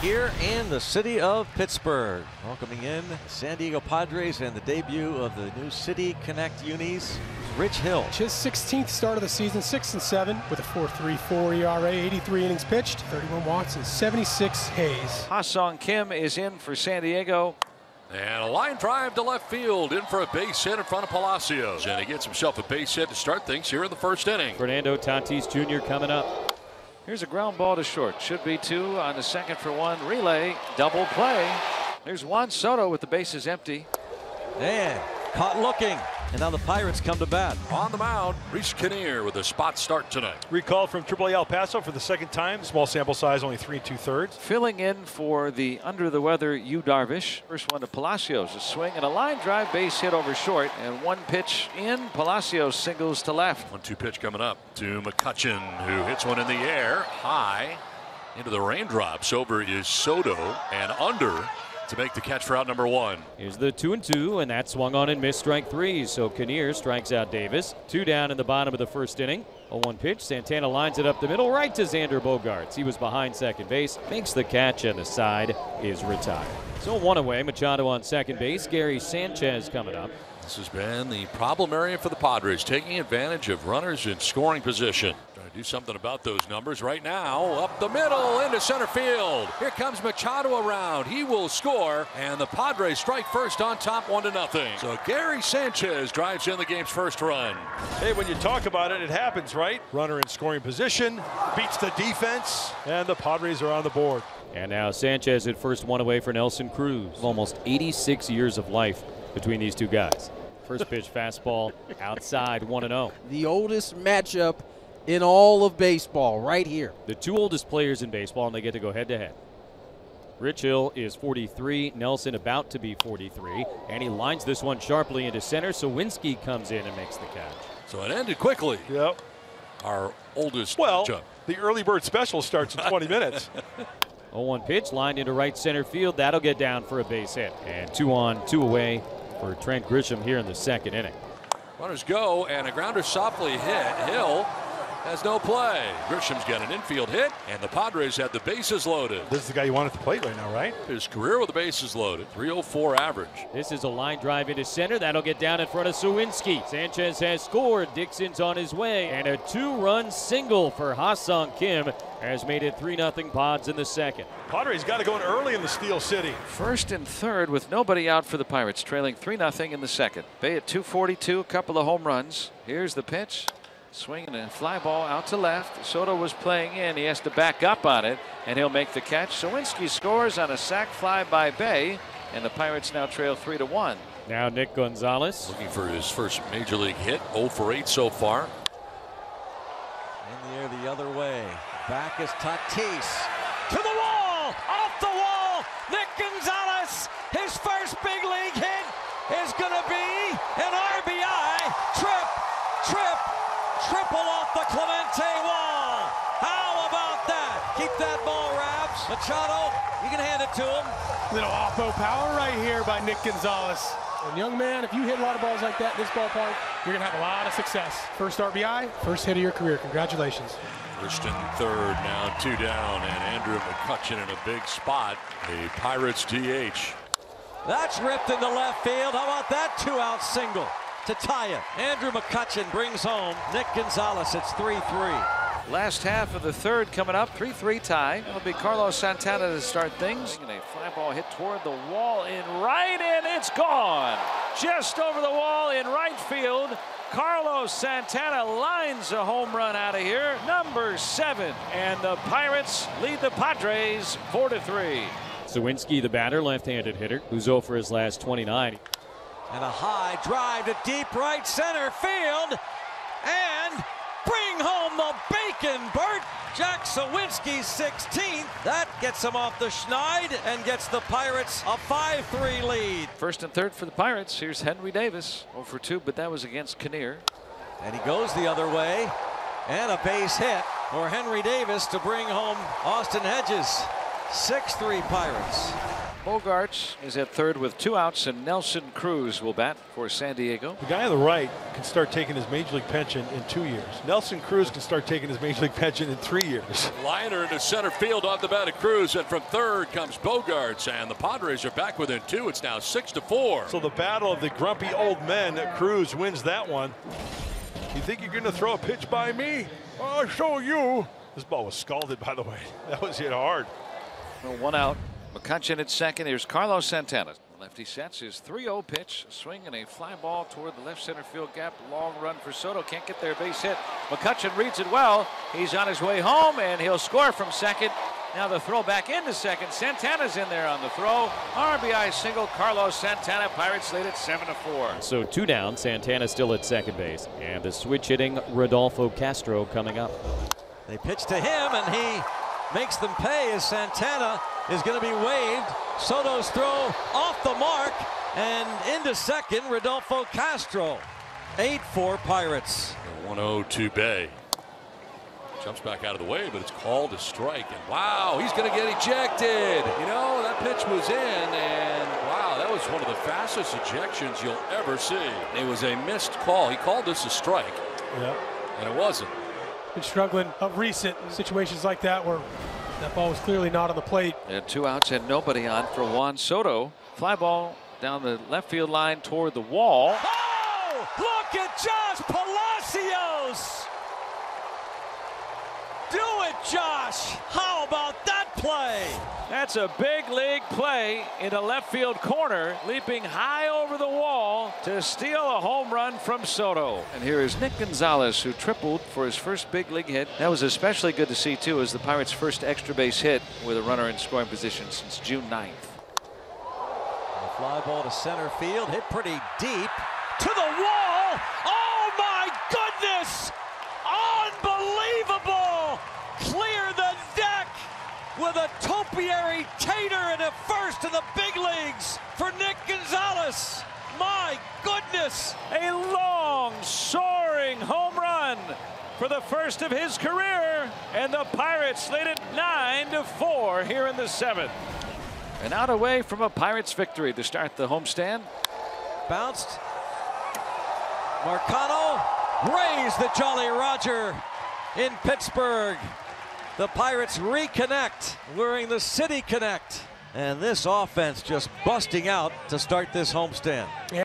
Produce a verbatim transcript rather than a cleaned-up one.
here in the city of Pittsburgh, welcoming in San Diego Padres and the debut of the new City Connect unis, Rich Hill. His sixteenth start of the season, six and seven with a four three four E R A, eighty-three innings pitched, thirty-one walks, and seventy-six H's. Ha-Sung Kim is in for San Diego. And a line drive to left field, in for a base hit in front of Palacios. And he gets himself a base hit to start things here in the first inning. Fernando Tatis Junior coming up. Here's a ground ball to short. Should be two on the second for one. Relay, double play. There's Juan Soto with the bases empty. And caught looking. And now the Pirates come to bat. On the mound, Reese Kinnear with a spot start tonight. Recalled from triple A El Paso for the second time. Small sample size, only three and two thirds. Filling in for the under-the-weather Yu Darvish. First one to Palacios. A swing and a line drive, base hit over short. And one pitch in. Palacios singles to left. One two pitch coming up to McCutchen, who hits one in the air, high, into the raindrops. Over is Soto and under to make the catch for out number one. Here's the two and two, and that swung on and missed, strike three. So Kinnear strikes out Davis. Two down in the bottom of the first inning. A one pitch. Santana lines it up the middle, right to Xander Bogaerts. He was behind second base, makes the catch, and the side is retired. So one away, Machado on second base. Gary Sanchez coming up. This has been the problem area for the Padres, taking advantage of runners in scoring position. Do something about those numbers right now. Up the middle into center field. Here comes Machado around. He will score, and the Padres strike first on top, one to nothing. So Gary Sanchez drives in the game's first run. Hey, when you talk about it, it happens, right? Runner in scoring position beats the defense, and the Padres are on the board. And now Sanchez at first, one away for Nelson Cruz. Almost eighty-six years of life between these two guys. First pitch fastball outside, one and zero. The oldest matchup in all of baseball, right here. The two oldest players in baseball, and they get to go head-to-head. Rich Hill is forty-three, Nelson about to be forty-three, and he lines this one sharply into center. Suwinski comes in and makes the catch. So it ended quickly. Yep. Our oldest well, matchup. The early bird special starts in twenty minutes. oh one pitch, lined into right center field. That'll get down for a base hit. And two on, two away for Trent Grisham here in the second inning. Runners go, and a grounder softly hit. Hill has no play. Grisham's got an infield hit, and the Padres had the bases loaded. This is the guy you want at the plate right now, right? His career with the bases loaded. three oh four average. This is a line drive into center. That'll get down in front of Suwinski. Sanchez has scored. Dixon's on his way. And a two-run single for Ha-Sung Kim has made it three nothing Pods in the second. Padres got to go in early in the Steel City. First and third with nobody out for the Pirates, trailing three nothing in the second. Bay at two forty-two, a couple of home runs. Here's the pitch. Swinging a fly ball out to left. Soto was playing in. He has to back up on it, and he'll make the catch. Suwinski scores on a sac fly by Bay, and the Pirates now trail three to one. Now Nick Gonzales looking for his first major league hit. oh for eight so far. In the air the other way. Back is Tatis. To the wall. Off the wall. Nick Gonzales. His first big league hit is going to be an R B I. Trip. Trip. Triple off the Clemente wall. How about that? Keep that ball wrapped. Machado, you can hand it to him. Little oppo power right here by Nick Gonzales. And young man, if you hit a lot of balls like that in this ballpark, you're going to have a lot of success. First R B I, first hit of your career. Congratulations. First and third, now two down, and Andrew McCutchen in a big spot. The Pirates D H. That's ripped into left field. How about that two-out single to tie it? Andrew McCutchen brings home Nick Gonzales. It's three three. Last half of the third coming up. three three tie. It'll be Carlos Santana to start things. And a fly ball hit toward the wall in right, and it's gone. Just over the wall in right field. Carlos Santana lines a home run out of here. Number seven. And the Pirates lead the Padres four to three. Suwinski, the batter, left-handed hitter, who's oh for his last twenty-nine. And a high drive to deep right center field. And bring home the bacon, Bert. Jack Suwinski's sixteenth. That gets him off the schneid and gets the Pirates a five three lead. First and third for the Pirates. Here's Henry Davis. oh for two, but that was against Kinnear. And he goes the other way. And a base hit for Henry Davis to bring home Austin Hedges. six three Pirates. Bogaerts is at third with two outs, and Nelson Cruz will bat for San Diego. The guy on the right can start taking his major league pension in two years. Nelson Cruz can start taking his major league pension in three years. Liner into center field off the bat of Cruz, and from third comes Bogaerts, and the Padres are back within two. It's now six to four. So the battle of the grumpy old men. Cruz wins that one. You think you're going to throw a pitch by me? I'll show you. This ball was scalded, by the way. That was hit hard. Well, one out. McCutchen at second. Here's Carlos Santana. Lefty sets his three oh pitch. Swing and a fly ball toward the left center field gap. Long run for Soto. Can't get their base hit. McCutchen reads it well. He's on his way home, and he'll score from second. Now the throw back into second. Santana's in there on the throw. R B I single, Carlos Santana. Pirates lead at seven to four. So two down. Santana still at second base. And the switch hitting Rodolfo Castro coming up. They pitch to him, and he makes them pay as Santana is going to be waived. Soto's throw off the mark and into second. Rodolfo Castro. eight four Pirates. one oh two Bay. Jumps back out of the way, but it's called a strike. And wow, he's going to get ejected. You know, that pitch was in, and wow, that was one of the fastest ejections you'll ever see. It was a missed call. He called this a strike. Yeah. And it wasn't. Been struggling of recent situations like that where that ball was clearly not on the plate. And two outs and nobody on for Juan Soto. Fly ball down the left field line toward the wall. Oh, look at Josh Palacios. Do it, Josh. How about that play? That's a big league play in a left field corner, leaping high over the wall to steal a home run from Soto. And here is Nick Gonzales, who tripled for his first big league hit. That was especially good to see, too, as the Pirates' first extra base hit with a runner in scoring position since June ninth. A fly ball to center field, hit pretty deep. To the wall! Oh, my goodness! Unbelievable! Clear the deck with a topiary tater and a first in the big leagues for Nick Gonzales. My goodness! A long, soaring home run for the first of his career, and the Pirates lead it nine to four here in the seventh. And out away from a Pirates victory to start the homestand. Bounced. Marcano raised the Jolly Roger in Pittsburgh. The Pirates reconnect wearing the City Connect. And this offense just busting out to start this homestand.